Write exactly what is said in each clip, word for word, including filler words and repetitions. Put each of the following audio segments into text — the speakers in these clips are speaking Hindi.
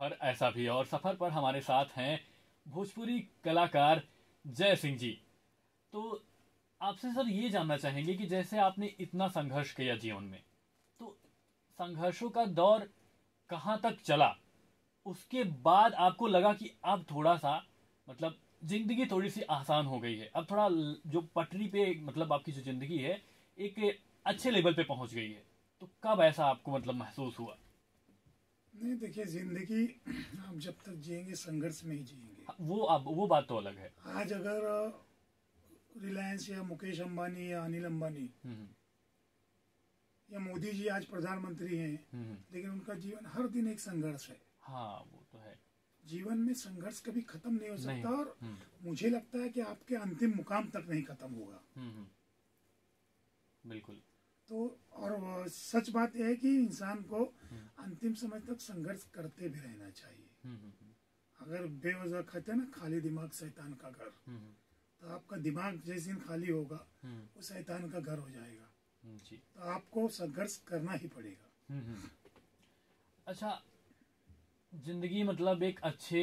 और ऐसा भी। और सफर पर हमारे साथ हैं भोजपुरी कलाकार जय सिंह जी। तो आपसे सर ये जानना चाहेंगे कि जैसे आपने इतना संघर्ष किया जीवन में, तो संघर्षों का दौर कहाँ तक चला, उसके बाद आपको लगा कि अब थोड़ा सा मतलब जिंदगी थोड़ी सी आसान हो गई है, अब थोड़ा जो पटरी पे मतलब आपकी जो जिंदगी है एक अच्छे लेवल पे पहुंच गई है, तो कब ऐसा आपको मतलब महसूस हुआ? नहीं देखिए, जिंदगी आप जब तक जिएंगे संघर्ष में ही जिएंगे, वो आप वो बात तो अलग है। आज अगर रिलायंस या मुकेश अंबानी या अनिल अंबानी या मोदी जी आज प्रधानमंत्री हैं, लेकिन उनका जीवन हर दिन एक संघर्ष है। हाँ वो तो है, जीवन में संघर्ष कभी खत्म नहीं हो सकता, और मुझे लगता है कि आपके अंतिम मुकाम तक नहीं खत्म होगा। बिल्कुल, तो और सच बात यह है कि इंसान को अंतिम समय तक संघर्ष करते भी रहना चाहिए। अगर बेवजह खाते ना, खाली दिमाग शैतान का घर, तो आपका दिमाग जिस दिन खाली होगा वो शैतान का घर हो जाएगा, तो आपको संघर्ष करना ही पड़ेगा। अच्छा, जिंदगी मतलब एक अच्छे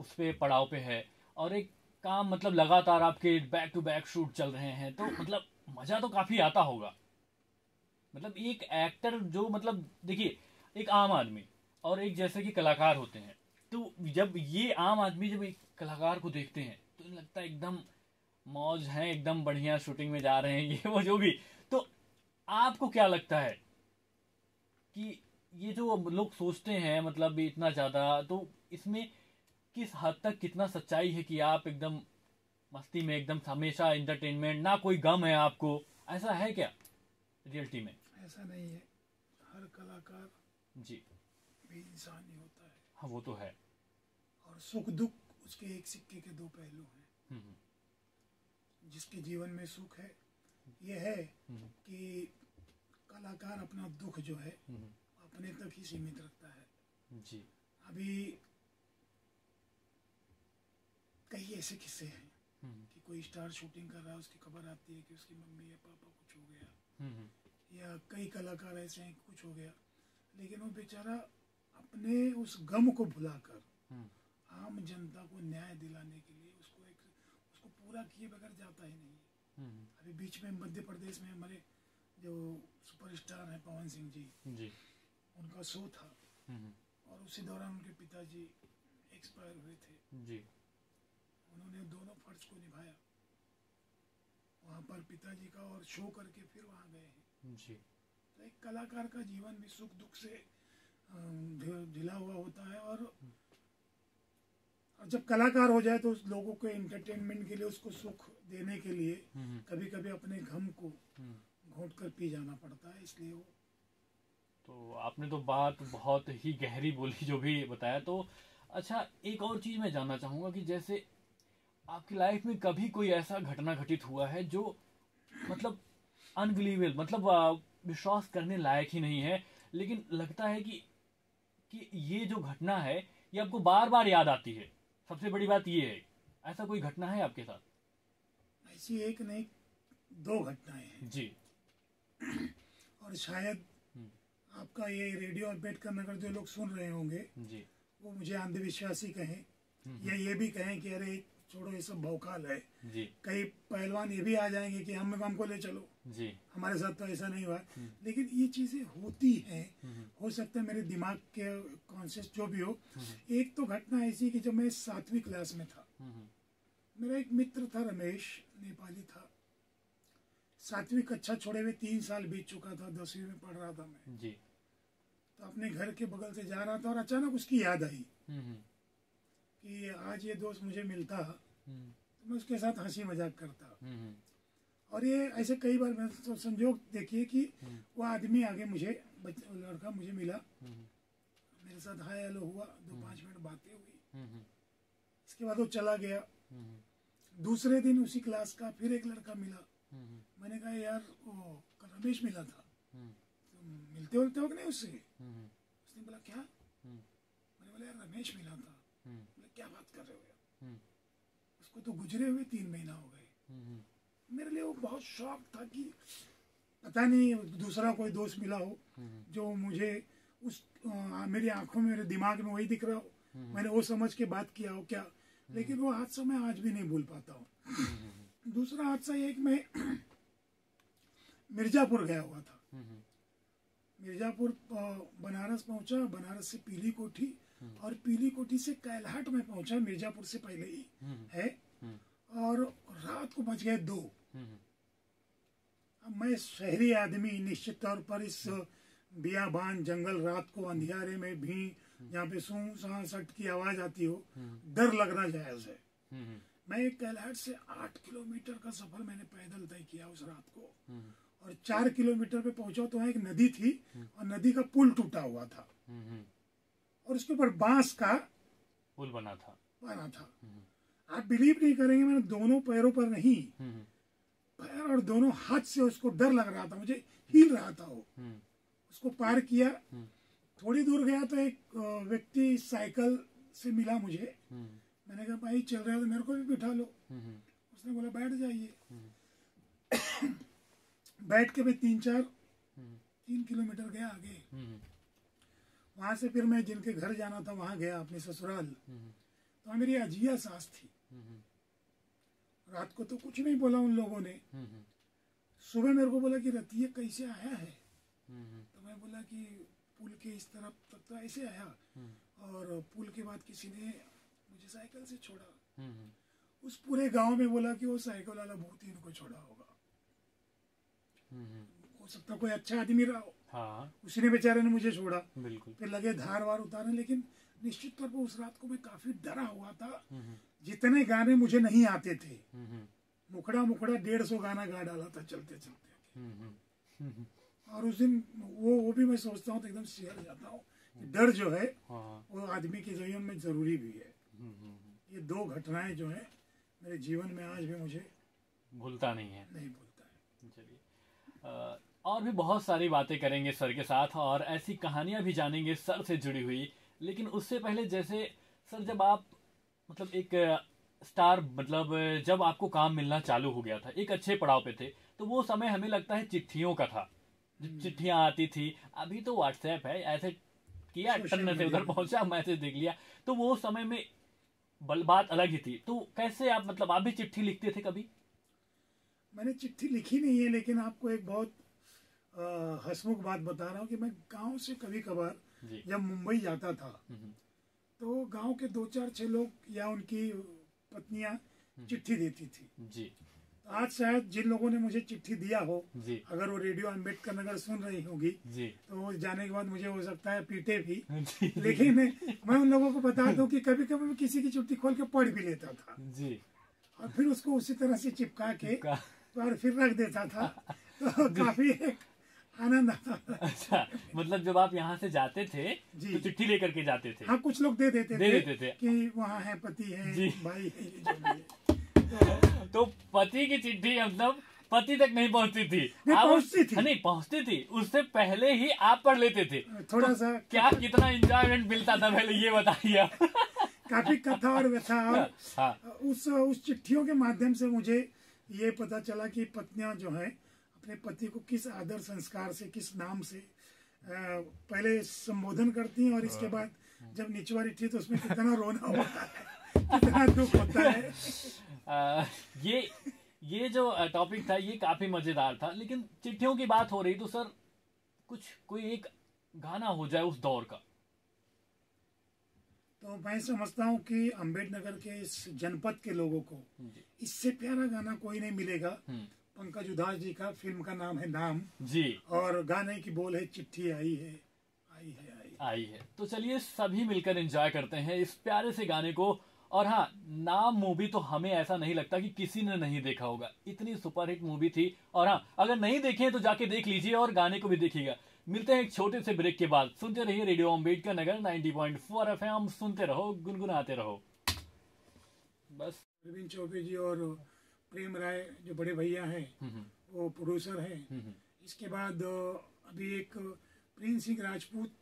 उस पे पड़ाव पे है और एक काम मतलब लगातार आपके बैक टू बैक शूट चल रहे हैं, तो मतलब मजा तो काफी आता होगा। मतलब एक एक्टर जो मतलब देखिए एक आम आदमी और एक जैसे कि कलाकार होते हैं, तो जब ये आम आदमी जब एक कलाकार को देखते हैं तो लगता है एकदम मौज है, एकदम बढ़िया शूटिंग में जा रहे हैं ये वो जो भी। तो आपको क्या लगता है कि ये जो लोग सोचते हैं मतलब इतना ज्यादा, तो इसमें किस हद तक कितना सच्चाई है कि आप एकदम मस्ती में एकदम हमेशा एंटरटेनमेंट, ना कोई गम है आपको, ऐसा है क्या रियलिटी में? ऐसा नहीं है, हर कलाकार जी भी इंसान ही होता है। हाँ वो तो है, और सुख दुख उसके एक सिक्के के दो पहलू हैं। जिसके जीवन में सुख है, ये है कि कलाकार अपना दुख जो है अपने तक ही सीमित रखता है जी। अभी कई ऐसे किस्से हैं कि कोई स्टार शूटिंग कर रहा है, उसकी खबर आती है कि उसकी मम्मी या पापा कुछ हो गया, या कई कलाकार ऐसे हैं कुछ हो गया, लेकिन वो बेचारा अपने उस गम को भुलाकर आम जनता को न्याय दिलाने के लिए उसको एक उसको पूरा किए बगैर जाता ही नहीं। अभी बीच में मध्य प्रदेश में हमारे जो सुपरस्टार हैं पवन सिंह जी, जी उनका शो था और उसी दौरान उनके पिताजी एक्सपायर हुए थे जी। उन्होंने दोनों फर्ज को निभाया, वहाँ पर पिताजी का और शो करके फिर वहाँ गए हैं जी। तो एक कलाकार का जीवन भी सुख दुख से ढिला हुआ होता है, और जब कलाकार हो जाए तो उस लोगों के एंटरटेनमेंट के लिए, उसको सुख देने के लिए कभी कभी अपने गम को घोट कर पी जाना पड़ता है, इसलिए वो। तो आपने तो बात बहुत ही गहरी बोली जो भी बताया। तो अच्छा, एक और चीज़ मैं जानना चाहूँगा कि जैसे आपकी लाइफ में कभी कोई ऐसा घटना घटित हुआ है जो मतलब अनबिलीवेबल, मतलब विश्वास करने लायक ही नहीं है, लेकिन लगता है कि कि ये जो घटना है ये आपको बार बार याद आती है, सबसे बड़ी बात ये है, ऐसा कोई घटना है आपके साथ? ऐसी एक नहीं, दो घटनाएं हैं जी। और शायद आपका ये रेडियो अंबेडकरनगर जो लोग सुन रहे होंगे जी, वो मुझे अंधविश्वासी कहें या ये भी कहें कि अरे छोड़ो ये सब भौकाल है जी। कई पहलवान ये भी आ जाएंगे कि हम हमको ले चलो जी, हमारे साथ तो ऐसा नहीं हुआ, लेकिन ये चीजें होती हैं। हो सकता है मेरे दिमाग के कॉन्शियस जो भी हो। एक तो घटना ऐसी कि जब मैं सातवीं क्लास में था, मेरा एक मित्र था रमेश, नेपाली था, सातवीं कक्षा छोड़े हुए तीन साल बीत चुका था, दसवीं में पढ़ रहा था मैं जी। तो अपने घर के बगल से जा रहा था और अचानक उसकी याद आई कि आज ये दोस्त मुझे मिलता, तो मैं उसके साथ हंसी मजाक करता, और ये ऐसे कई बार। मैं तो संयोग देखिए कि वो आदमी आगे मुझे लड़का मुझे मिला, मेरे साथ हाय हेलो हुआ, दो पाँच मिनट बातें हुई, इसके बाद वो चला गया। दूसरे दिन उसी क्लास का फिर एक लड़का मिला, मैंने कहा यार वो रमेश मिला था, तो मिलते होते हो कि नहीं उससे? उसने बोला क्या? मैंने बोला यार रमेश मिला था। बोला क्या बात कर रहे हो यार, उसको तो गुजरे हुए तीन महीना हो गए। मेरे लिए वो बहुत शौक था कि पता नहीं दूसरा कोई दोस्त मिला हो जो मुझे उस आ, मेरी आंखों में मेरे दिमाग में वही दिख रहा हो मैंने वो समझ के बात किया हो क्या, लेकिन वो हादसा मैं आज भी नहीं भूल पाता हूँ। दूसरा हादसा ये कि मैं मिर्जापुर गया हुआ था, मिर्जापुर बनारस पहुंचा, बनारस से पीली कोठी और पीली कोठी से कैलहाट में पहुंचा, मिर्जापुर से पहले ही है, और रात को बज गए दो। अब मैं शहरी आदमी निश्चित तौर पर इस बियाबान जंगल रात को अंधियारे में भी जहाँ पे सूं सां सट की आवाज आती हो डर लगना जायज है। मैं कैलहाट से आठ किलोमीटर का सफर मैंने पैदल तय किया उस रात को, और चार किलोमीटर पे पहुंचा तो वहाँ एक नदी थी और नदी का पुल टूटा हुआ था और उसके ऊपर बांस का पुल बना था बना था आप बिलीव नहीं करेंगे, मैंने दोनों पैरों पर नहीं, पैर और दोनों हाथ से उसको डर लग रहा था, मुझे हिल रहा था वो। उसको पार किया, थोड़ी दूर गया तो एक व्यक्ति साइकिल से मिला मुझे, मैंने कहा भाई चल रहा है तो मेरे को भी बिठा लो, उसने बोला बैठ जाइए। बैठ के मैं तीन चार तीन किलोमीटर गया आगे, वहां से फिर मैं जिनके घर जाना था वहां गया, अपने ससुराल। तो मेरी अजिया सास थी, रात को तो कुछ नहीं बोला उन लोगों ने, सुबह मेरे को बोला कि रतिये कैसे आया है, तो मैं बोला कि पुल के इस तरफ तक तो ऐसे आया और पुल के बाद किसी ने मुझे साइकिल से छोड़ा। उस पूरे गांव में बोला कि वो साइकिल वाला बहुत ही इनको छोड़ा होगा, हो सकता कोई अच्छा आदमी रहा हो, हाँ। उसने बेचारे ने मुझे छोड़ा, फिर लगे धार वार उतारने, लेकिन निश्चित तौर पर उस रात को मैं काफी डरा हुआ था। जितने गाने मुझे नहीं आते थे, मुखड़ा मुखड़ा डेढ़ सौ गाना गा डाला था चलते चलते, और उस दिन वो वो भी मैं सोचता हूँ तो एकदम शेयर जाता हूँ। डर जो है वो आदमी के जीवन में जरूरी भी है। ये दो घटनाएं जो है मेरे जीवन में आज भी मुझे भूलता नहीं है, नहीं भूलता है। चलिए और भी बहुत सारी बातें करेंगे सर के साथ और ऐसी कहानियां भी जानेंगे सर से जुड़ी हुई, लेकिन उससे पहले जैसे सर जब आप मतलब एक स्टार मतलब जब आपको काम मिलना चालू हो गया था, एक अच्छे पड़ाव पे थे, तो वो समय हमें लगता है चिट्ठियों का था, जब चिट्ठियाँ आती थी। अभी तो व्हाट्सएप है, ऐसे किया टन से उधर पहुंचा, मैसेज देख लिया, तो वो समय में बल बात अलग ही थी। तो कैसे आप मतलब आप भी चिट्ठी लिखते थे कभी? मैंने चिट्ठी लिखी नहीं है, लेकिन आपको एक बहुत हंसमुख बात बता रहा हूँ कि मैं गांव से कभी कभार जब मुंबई जाता था तो गांव के दो चार छह लोग या उनकी पत्नियां चिट्ठी देती थी जी। आज शायद जिन लोगों ने मुझे चिट्ठी दिया हो, अगर वो रेडियो अंबेडकरनगर सुन रही होगी तो वो जाने के बाद मुझे हो सकता है पीटे भी, लेकिन मैं उन लोगों को बता दूं कि कभी कभी मैं किसी की चिट्ठी खोल के पढ़ भी लेता था जी। और फिर उसको उसी तरह से चिपका के और फिर रख देता था, तो काफी एक आनंद आता था। अच्छा, मतलब जब आप यहाँ से जाते थे तो चिट्ठी लेकर के जाते थे? हाँ, कुछ लोग दे देते थे कि वहाँ है, पति है, भाई है। तो पति की चिट्ठी मतलब पति तक नहीं पहुंचती थी, पहुंचती थी नहीं पहुंचती थी उससे पहले ही आप पढ़ लेते थे थोड़ा सा। क्या कितना एंजॉयमेंट मिलता था पहले ये बताइए। काफी कथा और व्यथा। हाँ। उस उस चिट्ठियों के माध्यम से मुझे ये पता चला कि पत्नियां जो हैं अपने पति को किस आदर संस्कार से, किस नाम से पहले संबोधन करती हैं, और इसके बाद जब निचवारी थी तो उसमें कितना रोना होता है, कितना दुख होता है। आ, ये ये जो टॉपिक था ये काफी मजेदार था, लेकिन चिट्ठियों की बात हो रही तो सर कुछ कोई एक गाना हो जाए उस दौर का। तो मैं समझता हूँ कि अंबेडनगर के इस जनपद के लोगों को इससे प्यारा गाना कोई नहीं मिलेगा। पंकज उधास जी का, फिल्म का नाम है नाम जी, और गाने की बोल है चिट्ठी आई है आई है आई है, आई है। तो चलिए सभी मिलकर एंजॉय करते हैं इस प्यारे से गाने को। और हाँ, नाम मूवी तो हमें ऐसा नहीं लगता कि किसी ने नहीं देखा होगा, इतनी सुपरहिट मूवी थी। और हाँ, अगर नहीं देखे हैं तो जाके देख लीजिए और गाने को भी देखिएगा। मिलते हैं एक छोटे से ब्रेक के बाद। सुनते रहिए रेडियो अंबेडकर नगर नब्बे पॉइंट चार एफएम, सुनते रहो, गुनगुनाते रहो। बस अरविंद चौबे जी और प्रेम राय जो बड़े भैया हैं वो प्रोड्यूसर हैं। इसके बाद अभी एक प्रिंस सिंह राजपूत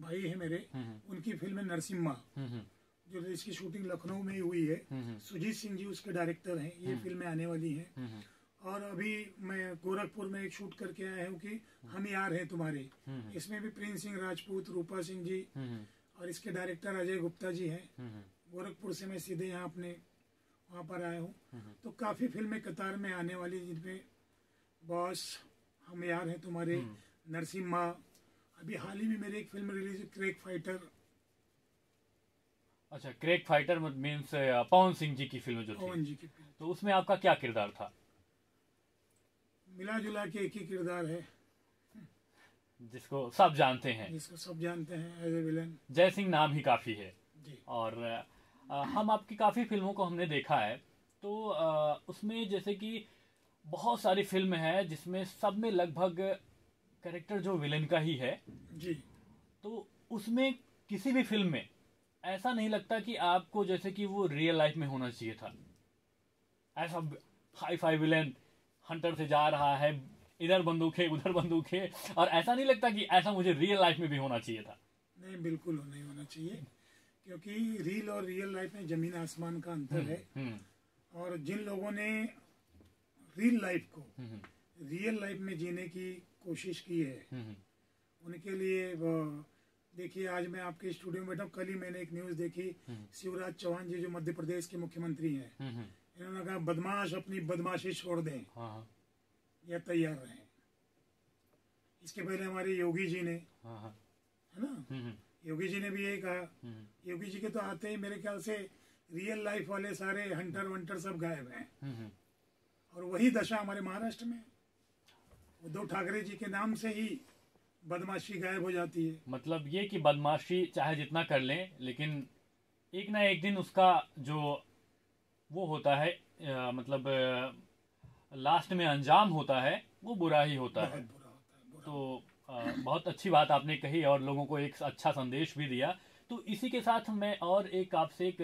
भाई है मेरे, उनकी फिल्म है नरसिम्हा, जो इसकी शूटिंग लखनऊ में ही हुई है। सुजीत सिंह जी उसके डायरेक्टर हैं, ये फिल्में आने वाली हैं। और अभी मैं गोरखपुर में एक शूट करके आया हूँ कि हम यार हैं तुम्हारे, इसमें भी प्रिंस सिंह राजपूत, रूपा सिंह जी और इसके डायरेक्टर अजय गुप्ता जी हैं। गोरखपुर से मैं सीधे यहाँ अपने वहाँ पर आया हूँ। तो काफ़ी फिल्में कतार में आने वाली, जिनमें बॉस, हम यार हैं तुम्हारे, नरसिम्हा, अभी हाल ही में मेरी एक फिल्म रिलीज हुई क्रेक फाइटर। अच्छा, crack fighter means Pawan Singh ji की फिल्म जो पवन जी की, तो उसमें आपका क्या किरदार था? मिला जुला के एक ही किरदार है जिसको सब जानते हैं, जिसको सब जानते हैं एज ए विलन। जय सिंह नाम ही काफी है जी। और आ, हम आपकी काफी फिल्मों को हमने देखा है, तो आ, उसमें जैसे कि बहुत सारी फिल्म है जिसमें सब में लगभग कैरेक्टर जो विलेन का ही है जी। तो उसमें किसी भी फिल्म में ऐसा नहीं लगता कि आपको जैसे कि वो रियल लाइफ में होना चाहिए था, ऐसा हाई फाई विलेन हंटर से जा रहा है, इधर बंदूक है उधर बंदूक है, और ऐसा नहीं लगता कि ऐसा मुझे रियल लाइफ में भी होना चाहिए था? नहीं, बिल्कुल नहीं होना चाहिए, क्योंकि रील और रियल लाइफ में जमीन आसमान का अंतर है। और जिन लोगों ने रियल लाइफ को रियल लाइफ में जीने की कोशिश की है, उनके लिए देखिए आज मैं आपके स्टूडियो में बैठा हूँ, कल ही मैंने एक न्यूज देखी, शिवराज चौहान जी जो मध्य प्रदेश के मुख्यमंत्री हैं, इन्होंने कहा बदमाश अपनी बदमाशी छोड़ दें या तैयार रहें। इसके पहले हमारे योगी जी ने, है ना, योगी जी ने भी यही कहा। योगी जी के तो आते ही मेरे ख्याल से रियल लाइफ वाले सारे हंटर वंटर सब गायब हैं, और वही दशा हमारे महाराष्ट्र में उद्धव ठाकरे जी के नाम से ही बदमाशी गायब हो जाती है। मतलब ये कि बदमाशी चाहे जितना कर लें, लेकिन एक ना एक दिन उसका जो वो होता है, आ, मतलब आ, लास्ट में अंजाम होता है वो बुरा ही होता है। बुरा होता है, बुरा। तो आ, बहुत अच्छी बात आपने कही और लोगों को एक अच्छा संदेश भी दिया। तो इसी के साथ मैं और एक आपसे एक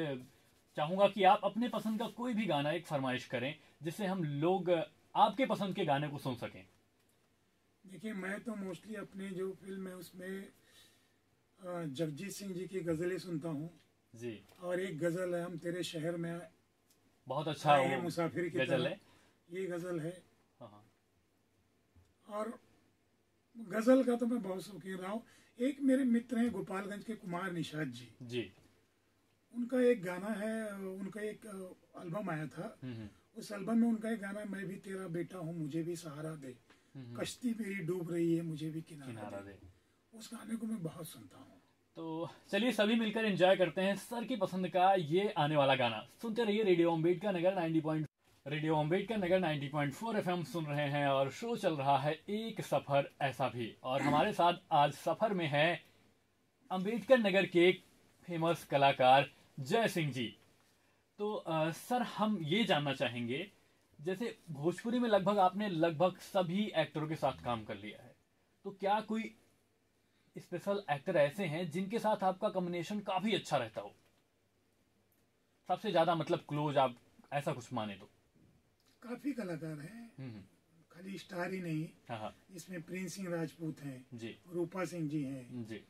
चाहूँगा कि आप अपने पसंद का कोई भी गाना एक फरमाइश करें जिससे हम लोग आपके पसंद के गाने को सुन सकें। देखिए, मैं तो मोस्टली अपने जो फिल्म है उसमें जगजीत सिंह जी की गजलें सुनता हूँ जी। और एक गजल है, हम तेरे शहर में बहुत अच्छा है, मुसाफिर की गजल है, ये गजल है। और गजल का तो मैं बहुत शौकीन रहा हूँ। एक मेरे मित्र हैं गोपालगंज के कुमार निषाद जी जी, उनका एक गाना है, उनका एक एल्बम आया था, उस एल्बम में उनका एक गाना, मैं भी तेरा बेटा हूँ मुझे भी सहारा दे, कश्ती मेरी डूब रही है मुझे भी किनारा दे, उस गाने को मैं बहुत सुनता हूँ। तो चलिए सभी मिलकर एंजॉय करते हैं सर की पसंद का ये आने वाला गाना। सुनते रहिए radio Ambedkarnagar ninety point radio Ambedkarnagar ninety point four FM सुन रहे हैं और शो चल रहा है एक सफर ऐसा भी। और हमारे साथ आज सफर में है अंबेडकर नगर के फेमस कलाकार जय सिंह जी। तो आ, सर हम ये जानना चाहेंगे, जैसे भोजपुरी में लगभग आपने लगभग सभी एक्टरों के साथ काम कर लिया है, तो क्या कोई स्पेशल एक्टर ऐसे हैं जिनके साथ आपका कॉम्बिनेशन काफी अच्छा रहता हो, सबसे ज्यादा मतलब क्लोज, आप ऐसा कुछ माने तो? काफी कलाकार हैं, खाली स्टार ही नहीं, इसमें प्रिंस सिंह राजपूत हैं, रूपा सिंह जी हैं जी,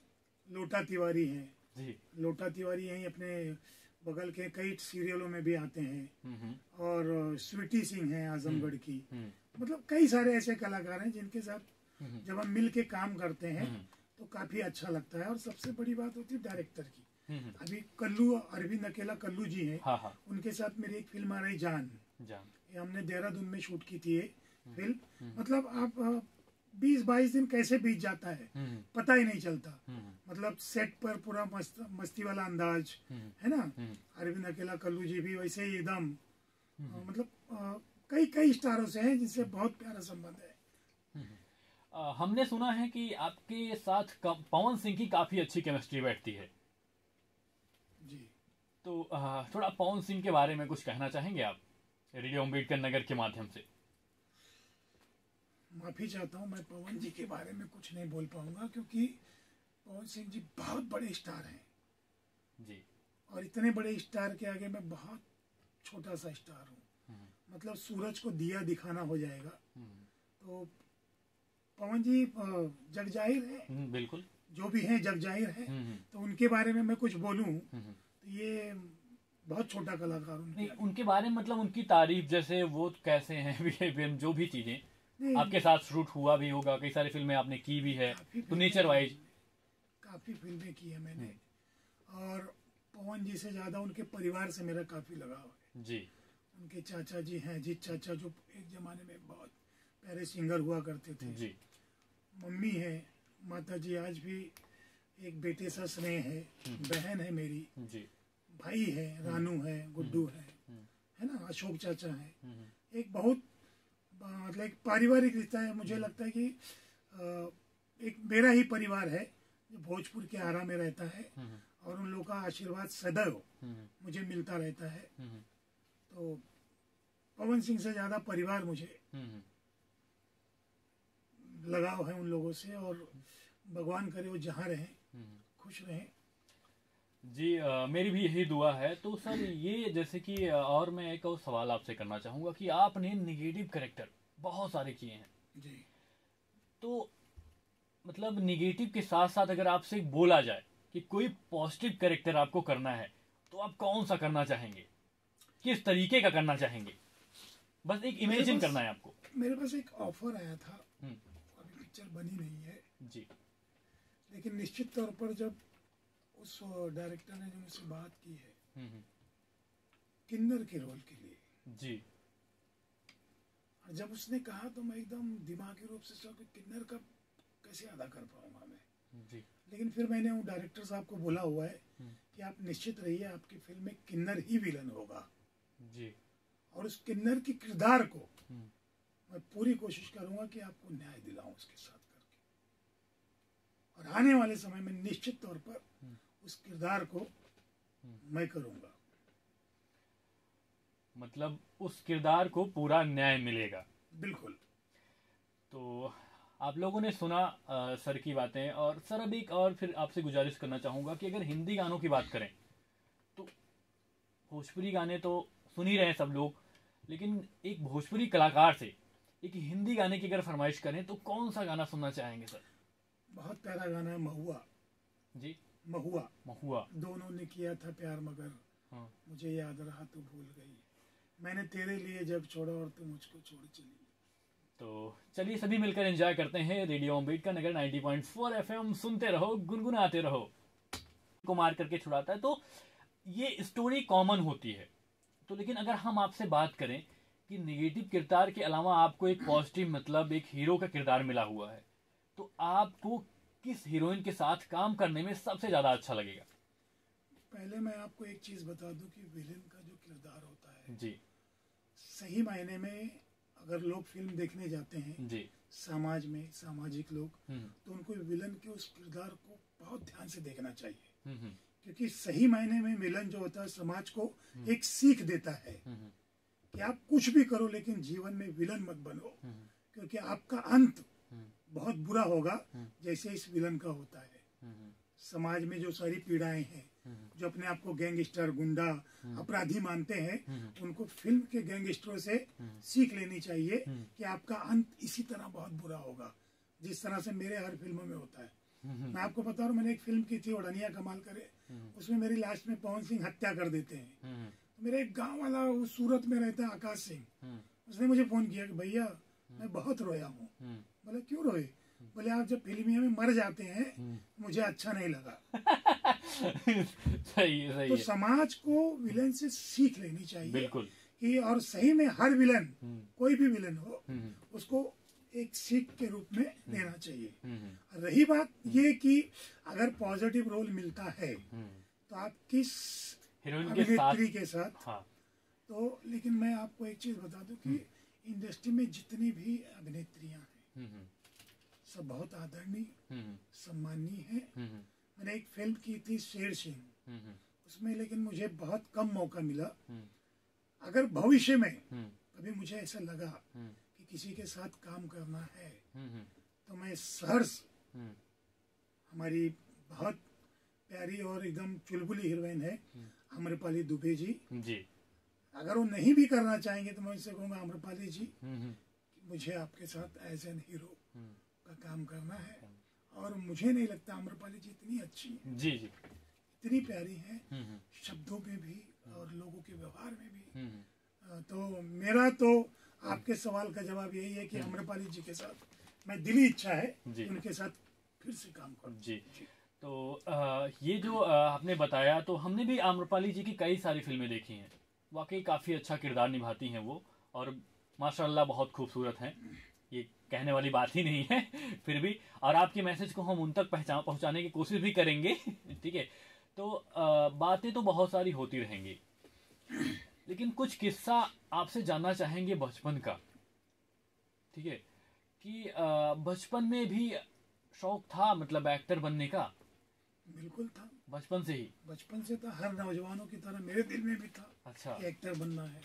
लोटा तिवारी हैं जी। लोटा तिवारी हैं अपने बगल के, कई सीरियलों में भी आते हैं। और स्वीटी सिंह हैं आजमगढ़ की। मतलब कई सारे ऐसे कलाकार हैं जिनके साथ जब हम मिल के काम करते हैं तो काफी अच्छा लगता है। और सबसे बड़ी बात होती है डायरेक्टर की। अभी कल्लू, अरविंद अकेला कल्लू जी हैं, हाँ हाँ। उनके साथ मेरी एक फिल्म आ रही जान, जान। ये हमने देहरादून में शूट की थी ये फिल्म। मतलब आप बीस बाईस दिन कैसे बीत जाता है पता ही नहीं चलता। मतलब सेट पर पूरा मस्त मस्ती वाला अंदाज है ना। अरविंद अकेला कल्लू जी भी वैसे ही एकदम, मतलब कई कई स्टारों से हैं जिनसे बहुत प्यारा संबंध है। आ, हमने सुना है कि आपके साथ पवन सिंह की काफी अच्छी केमिस्ट्री बैठती है जी। तो आ, थोड़ा पवन सिंह के बारे में कुछ कहना चाहेंगे आप रेडियो अम्बेडकर नगर के माध्यम से? माफी चाहता हूँ, मैं पवन जी के बारे में कुछ नहीं बोल पाऊंगा क्योंकि पवन सिंह जी बहुत बड़े स्टार हैं जी। और इतने बड़े स्टार के आगे मैं बहुत छोटा सा स्टार हूँ। मतलब सूरज को दिया दिखाना हो जाएगा। तो पवन जी जग जाहिर है, बिल्कुल जो भी हैं जग जाहिर है, तो उनके बारे में मैं कुछ बोलूं तो ये बहुत छोटा कलाकार। उनके, उनके बारे में मतलब उनकी तारीफ, जैसे वो कैसे हैं, जो भी चीजें आपके साथ शूट हुआ भी होगा, कई सारी फिल्में आपने की भी है, तो नेचर वाइज काफी फिल्में की है मैंने। और पवन जी से ज्यादा उनके परिवार से मेरा काफी लगाव है जी। उनके चाचा जी हैं अजीत चाचा, जो एक जमाने में बहुत प्यारे सिंगर हुआ करते थे जी। मम्मी है माता जी, आज भी एक बेटे सा स्नेह है, बहन है मेरी जी। भाई है रानू है, गुड्डू है, है ना, अशोक चाचा है। एक बहुत मतलब एक पारिवारिक रिश्ता है, मुझे लगता है कि एक मेरा ही परिवार है जो भोजपुर के आरा में रहता है और उन लोगों का आशीर्वाद सदैव मुझे मिलता रहता है। तो पवन सिंह से ज्यादा परिवार मुझे लगाव है उन लोगों से, और भगवान करे वो जहाँ रहें खुश रहें जी। आ, मेरी भी यही दुआ है। तो सर ये जैसे कि और मैं एक और सवाल आपसे करना चाहूँगा कि आपने निगेटिव कैरेक्टर बहुत सारे किए हैं जी, तो मतलब निगेटिव के साथ साथ अगर आपसे बोला जाए कि कोई पॉजिटिव कैरेक्टर आपको करना है तो आप कौन सा करना चाहेंगे, किस तरीके का करना चाहेंगे, बस एक इमेजिन करना है आपको। मेरे पास एक ऑफर आया था, अभी पिक्चर बनी नहीं है जी, लेकिन निश्चित तौर पर जब उस डायरेक्टर ने जो मुझसे बात की है किन्नर के रोल के लिए जी, और जब उसने कहा तो मैं एकदम दिमागी रूप से सोचा कि किन्नर का कैसे अदा कर पाऊंगा मैं जी। लेकिन फिर मैंने उन डायरेक्टर साहब को बोला हुआ है कि आप निश्चित रहिए आपकी फिल्म में किन्नर ही विलन होगा जी, और उस किन्नर के किरदार को मैं पूरी कोशिश करूंगा कि आपको न्याय दिलाऊं उसके साथ करके, और आने वाले समय में निश्चित तौर पर उस किरदार को मैं करूंगा, मतलब उस किरदार को पूरा न्याय मिलेगा बिल्कुल। तो आप लोगों ने सुना आ, सर की बातें। और सर अब एक और फिर आपसे गुजारिश करना चाहूँगा कि अगर हिंदी गानों की बात करें तो भोजपुरी गाने तो सुन ही रहे हैं सब लोग, लेकिन एक भोजपुरी कलाकार से एक हिंदी गाने की अगर फरमाइश करें तो कौन सा गाना सुनना चाहेंगे सर? बहुत प्यारा गाना है महुआ जी, महुआ महुआ दोनों ने किया था प्यार मगर हाँ। मुझे याद रहा तो भूल गई, मैंने तेरे लिए जब छोड़ा और तू मुझको छोड़ चली। तो चलिए सभी मिलकर एंजॉय करते हैं। रेडियो अंबेडकरनगर नब्बे पॉइंट चार एफएम सुनते रहो, गुनगुनाते रहो। कुमार करके छुड़ाता है, तो ये स्टोरी कॉमन होती है। तो लेकिन अगर हम आपसे बात करें कि निगेटिव किरदार के अलावा आपको एक पॉजिटिव मतलब एक हीरो का किरदार मिला हुआ है, तो आपको किस हीरोइन के साथ काम करने में सबसे ज्यादा अच्छा लगेगा? पहले मैं आपको एक चीज बता दूं कि विलेन का जो किरदार होता है जी, सही मायने में अगर लोग फिल्म देखने जाते हैं जी, समाज में सामाजिक लोग, तो उनको विलेन के उस किरदार को बहुत ध्यान से देखना चाहिए, क्योंकि सही मायने में विलेन जो होता है समाज को एक सीख देता है कि आप कुछ भी करो लेकिन जीवन में विलेन मत बनो, क्योंकि आपका अंत बहुत बुरा होगा जैसे इस विलन का होता है। समाज में जो सारी पीड़ाएं हैं, जो अपने आप को गैंगस्टर गुंडा अपराधी मानते हैं, उनको फिल्म के गैंगस्टरों से सीख लेनी चाहिए कि आपका अंत इसी तरह बहुत बुरा होगा जिस तरह से मेरे हर फिल्मों में होता है। मैं आपको बता रहा हूँ, मैंने एक फिल्म की थी उड़निया कमाल करे, उसमें मेरी लास्ट में पवन सिंह हत्या कर देते हैं। मेरे एक गाँव वाला वो सूरत में रहता है आकाश सिंह, उसने मुझे फोन किया कि भैया मैं बहुत रोया हूँ। बोले क्यों रोए? बोले आप जब फिल्मिया में मर जाते हैं मुझे अच्छा नहीं लगा। सही है, सही तो है। समाज को विलन से सीख लेनी चाहिए बिल्कुल कि, और सही में हर विलन कोई भी विलन हो उसको एक सीख के रूप में देना चाहिए। रही बात ये कि अगर पॉजिटिव रोल मिलता है तो आप किस अभिनेत्री के साथ हाँ। तो लेकिन मैं आपको एक चीज बता दूं कि इंडस्ट्री में जितनी भी अभिनेत्रियां हैं सब बहुत आदरणीय सम्माननीय है। मैंने एक फिल्म की थी शेर सिंह, उसमें लेकिन मुझे बहुत कम मौका मिला। अगर भविष्य में कभी मुझे ऐसा लगा कि किसी के साथ काम करना है तो मैं सहर्ष, हमारी बहुत प्यारी और एकदम चुलबुली हीरोइन है आम्रपाली दुबे जी, जी। अगर वो नहीं भी करना चाहेंगे तो मैं उनसे कहूँगा आम्रपाली जी मुझे आपके साथ एज एन हीरो का काम करना है, और मुझे नहीं लगता आम्रपाली जी इतनी अच्छी है जी जी, इतनी प्यारी है शब्दों में भी और लोगों के व्यवहार में भी। तो मेरा तो आपके सवाल का जवाब यही है कि आम्रपाली जी के साथ मैं दिली इच्छा है उनके साथ फिर से काम करूँ जी। तो आ, ये जो आ, आपने बताया, तो हमने भी आम्रपाली जी की कई सारी फिल्में देखी हैं, वाकई काफ़ी अच्छा किरदार निभाती हैं वो, और माशाल्लाह बहुत खूबसूरत हैं, ये कहने वाली बात ही नहीं है फिर भी, और आपके मैसेज को हम उन तक पहचान पहुँचाने की कोशिश भी करेंगे, ठीक है। तो आ, बातें तो बहुत सारी होती रहेंगी, लेकिन कुछ किस्सा आपसे जानना चाहेंगे बचपन का, ठीक है, कि बचपन में भी शौक था मतलब एक्टर बनने का? बिल्कुल था, बचपन से ही। बचपन से था, हर नौजवानों की तरह मेरे दिल में भी था, अच्छा, एक्टर बनना है।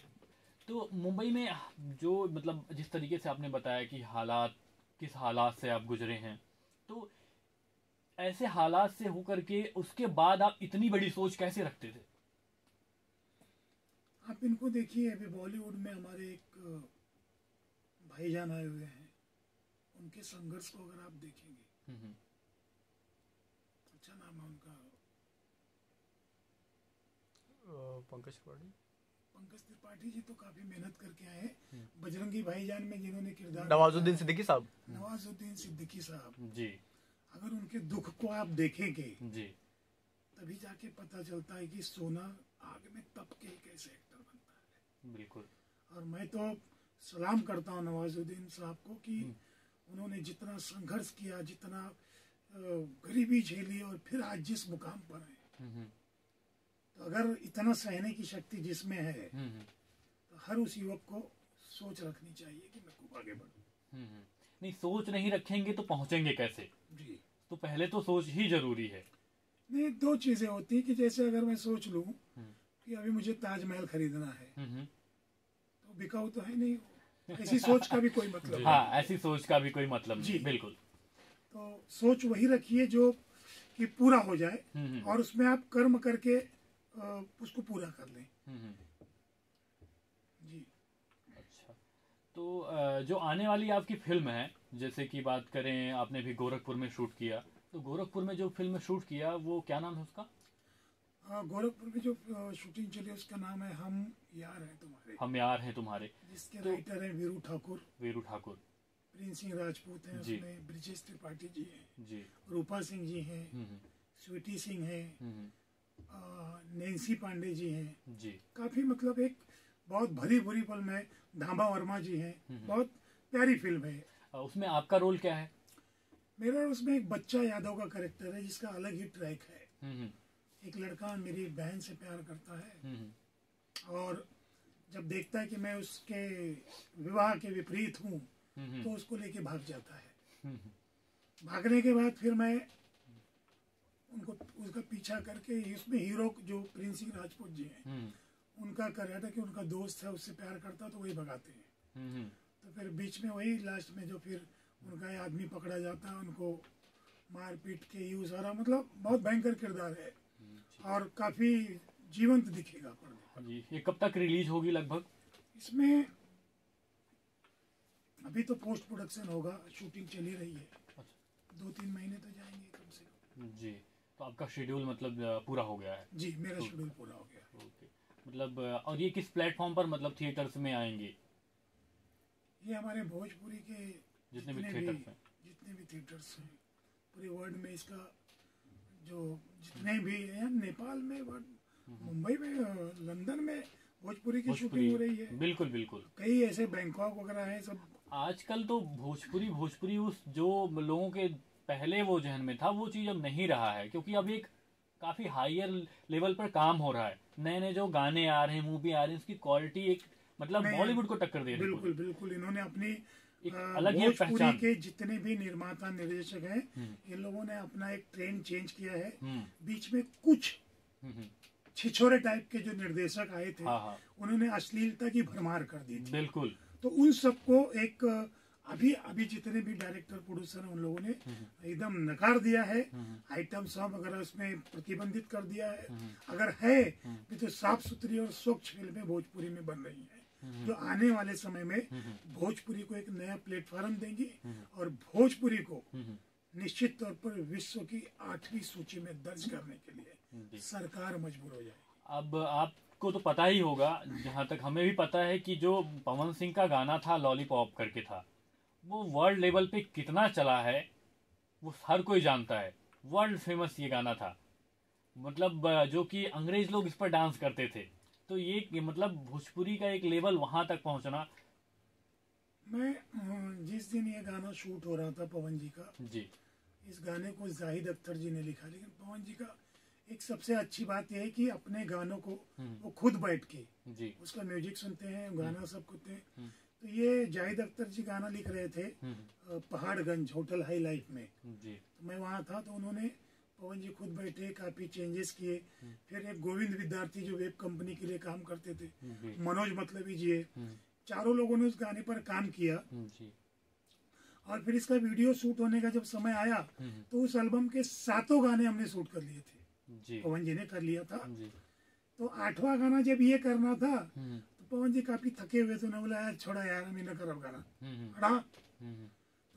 तो मुंबई में जो मतलब जिस तरीके से आपने बताया कि हालात, किस हालात से आप गुजरे हैं, तो ऐसे हालात से होकर के उसके बाद आप इतनी बड़ी सोच कैसे रखते थे? आप इनको देखिए, अभी बॉलीवुड में हमारे एक भाईजान आए हुए हैं, उनके संघर्ष को अगर आप देखेंगे, अच्छा नाम है उनका, पंकज त्रिपाठी। पंकज त्रिपाठी जी तो काफी मेहनत करके आए हैं। बजरंगी भाईजान में जिन्होंने किरदार, नवाजुद्दीन सिद्दीकी साहब, नवाजुद्दीन सिद्दीकी साहब जी, अगर उनके दुख को आप देखेंगे जी, तभी जाके पता चलता है कि सोना आग में तप के ही कैसे एक्टर बनता है। बिल्कुल, और मैं तो सलाम करता हूँ नवाजुद्दीन साहब को कि उन्होंने जितना संघर्ष किया, जितना गरीबी झेली, और फिर आज जिस मुकाम पर है, तो अगर इतना सहने की शक्ति जिसमें है, तो हर उस युवक को सोच रखनी चाहिए कि मैं खूब आगे बढ़ूं। नहीं, सोच नहीं रखेंगे तो पहुंचेंगे कैसे जी? तो पहले तो सोच ही जरूरी है। नहीं, दो चीजें होती है कि जैसे अगर मैं सोच लूं कि अभी मुझे ताजमहल खरीदना है, तो बिकाऊ तो है नहीं, ऐसी सोच का भी कोई मतलब नहीं। हाँ, ऐसी सोच का भी कोई मतलब नहीं, बिल्कुल। तो सोच वही रखिए जो कि पूरा हो जाए, और उसमें आप कर्म करके उसको पूरा कर लें जी। अच्छा, तो जो आने वाली आपकी फिल्म है, जैसे कि बात करें, आपने भी गोरखपुर में शूट किया, तो गोरखपुर में जो फिल्म शूट किया वो क्या नाम है उसका? गोरखपुर में जो शूटिंग चली उसका नाम है हम यार हैं तुम्हारे। हम यार हैं तुम्हारे, जिसके तो, राइटर हैं वीरू ठाकुर। वीरू ठाकुर, प्रिंस सिंह राजपूत हैं, उसमें ब्रिजेश त्रिपाठी जी हैं जी, रूपा सिंह जी हैं, स्वीटी सिंह हैं, नैन्सी पांडे जी हैं जी, काफी मतलब एक बहुत भरी भरी फिल्म है। धामा वर्मा जी हैं, बहुत प्यारी फिल्म है। उसमें आपका रोल क्या है? मेरा उसमें एक बच्चा यादव का कैरेक्टर है, जिसका अलग ही ट्रैक है। एक लड़का मेरी बहन से प्यार करता है, और जब देखता है कि मैं उसके विवाह के विपरीत हूँ, तो उसको लेके भाग जाता है। भागने के बाद फिर मैं उनको, उसका पीछा करके, उसमें हीरो जो प्रिंस सिंह राजपूत जी हैं, उनका कैरेक्टर कि उनका दोस्त है, उससे प्यार करता है, तो वही भगाते हैं। तो फिर बीच में वही लास्ट में जो फिर उनका आदमी पकड़ा जाता है, उनको मार पीट के यूज सारा, मतलब बहुत भयंकर किरदार है और काफी जीवंत दिखेगा पर्दे पर। ये कब तक रिलीज होगी लगभग? इसमें अभी तो पोस्ट प्रोडक्शन होगा, शूटिंग चली रही है। अच्छा। दो तीन महीने तो जाएंगे कम से कम जी। तो आपका शेड्यूल मतलब पूरा हो गया है? जी, मेरा शेड्यूल पूरा हो गया। ओके, मतलब और ये किस प्लेटफॉर्म पर मतलब थिएटर्स में आएंगे? ये हमारे भोजपुरी के जितने भी थिएटर्स हैं, जितने भी थिएटर्स हैं पूरे वर्ल्ड में, इसका जो जितने भी हैं, नेपाल में, मुंबई में, लंदन में भोजपुरी की शूटिंग हो रही है। बिल्कुल बिल्कुल, कई ऐसे बैंकॉक वगैरह है सब। आजकल तो भोजपुरी भोजपुरी उस जो लोगों के पहले वो जहन में था वो चीज अब नहीं रहा है, क्योंकि अब एक काफी हायर लेवल पर काम हो रहा है। नए नए जो गाने आ रहे हैं, मूवी आ रही है, उसकी क्वालिटी एक मतलब बॉलीवुड को टक्कर दे रही है। बिल्कुल बिल्कुल, इन्होंने अपनी अलग ही पहचान के, जितने भी निर्माता निर्देशक हैं, इन लोगों ने अपना एक ट्रेंड चेंज किया है। बीच में कुछ छिछोरे टाइप के जो निर्देशक आए थे, उन्होंने अश्लीलता की भरमार कर दी थी। बिल्कुल, तो उन सबको एक अभी अभी जितने भी डायरेक्टर प्रोड्यूसर हैं, उन लोगों ने एकदम नकार दिया है। आइटम सॉन्ग वगैरह उसमें प्रतिबंधित कर दिया है। अगर है भी तो साफ सुथरी और स्वच्छ फिल्में भोजपुरी में बन रही है, जो आने वाले समय में भोजपुरी को एक नया प्लेटफॉर्म देंगी और भोजपुरी को निश्चित तौर पर विश्व की आठवीं सूची में दर्ज करने के लिए सरकार मजबूर हो जाएगी। अब आपको तो पता ही होगा, जहाँ तक हमें भी पता है, कि जो पवन सिंह का गाना था लॉलीपॉप करके था, वो वर्ल्ड लेवल पे कितना चला है वो हर कोई जानता है। वर्ल्ड फेमस ये गाना था, मतलब जो कि अंग्रेज लोग इस पर डांस करते थे। तो ये मतलब भोजपुरी का एक लेवल वहाँ तक पहुँचना। मैं जिस दिन ये गाना शूट हो रहा था पवन जी का, जी इस गाने को जाहिद अख्तर जी ने लिखा, लेकिन पवन जी का एक सबसे अच्छी बात यह है कि अपने गानों को वो खुद बैठ के जी उसका म्यूजिक सुनते हैं, गाना सब सुनते हैं। तो ये जाहिद अख्तर जी गाना लिख रहे थे पहाड़गंज होटल हाई लाइफ में, जी तो मैं वहाँ था, तो उन्होंने पवन जी खुद बैठे काफी चेंजेस किए। फिर एक गोविंद विद्यार्थी जो वेब कंपनी के लिए काम करते थे, मनोज मतलबी जी, चारों लोगों ने उस गाने पर काम किया। और फिर इसका वीडियो शूट होने का जब समय आया तो उस एल्बम के सातों गाने हमने शूट कर लिए थे, पवन जी ने कर लिया था। तो आठवां गाना जब ये करना था तो पवन जी काफी थके हुए थे, उन्होंने बोला यार छोड़ा यार हम न कर अब गाना हटा।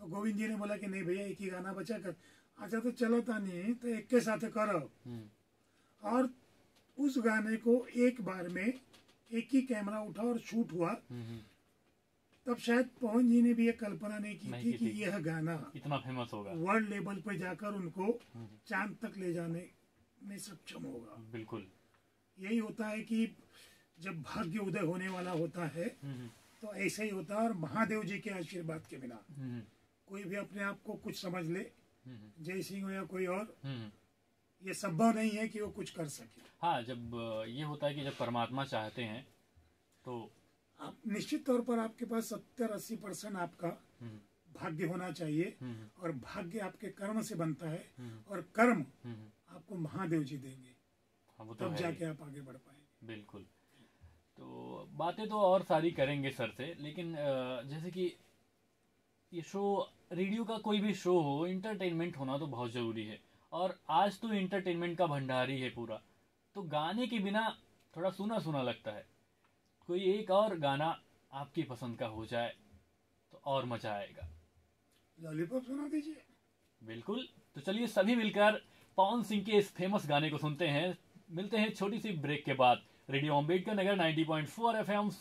तो गोविंद जी ने बोला कि नहीं भैया एक ही गाना बचा कर, अच्छा तो चलो था नहीं तो एक के साथ करो। और उस गाने को एक बार में एक ही कैमरा उठा और शूट हुआ। तब शायद पवन जी ने भी ये कल्पना नहीं की थी कि यह गाना इतना फेमस होगा, वर्ल्ड लेवल पर जाकर उनको चांद तक ले जाने में सक्षम होगा। बिल्कुल यही होता है कि जब भाग्य उदय होने वाला होता है तो ऐसे ही होता है। और महादेव जी के आशीर्वाद के बिना कोई भी अपने आप को कुछ समझ ले, जय सिंह हो या कोई और, ये संभव नहीं है कि वो कुछ कर सके। हाँ, जब ये होता है कि जब परमात्मा चाहते हैं तो आप निश्चित तौर पर आपके पास सत्तर अस्सी परसेंट आपका भाग्य होना चाहिए, और भाग्य आपके कर्म से बनता है, और कर्म आपको महादेव जी देंगे। हाँ, वो तो तब जाके आप आगे बढ़ पाएंगे। बिल्कुल, तो बातें तो और सारी करेंगे सर से, लेकिन जैसे कि ये शो, रेडियो का कोई भी शो हो, इंटरटेनमेंट होना तो बहुत जरूरी है, और आज तो इंटरटेनमेंट का भंडार ही है पूरा। तो गाने के बिना थोड़ा सुना सुना लगता है, कोई एक और गाना आपकी पसंद का हो जाए तो और मजा आएगा। लॉलीपॉप सुना दीजिए। बिल्कुल, तो चलिए सभी मिलकर पवन सिंह के इस फेमस गाने को सुनते हैं। मिलते हैं छोटी सी ब्रेक के बाद। Radio Ambedkar Nagar ninety point four F M.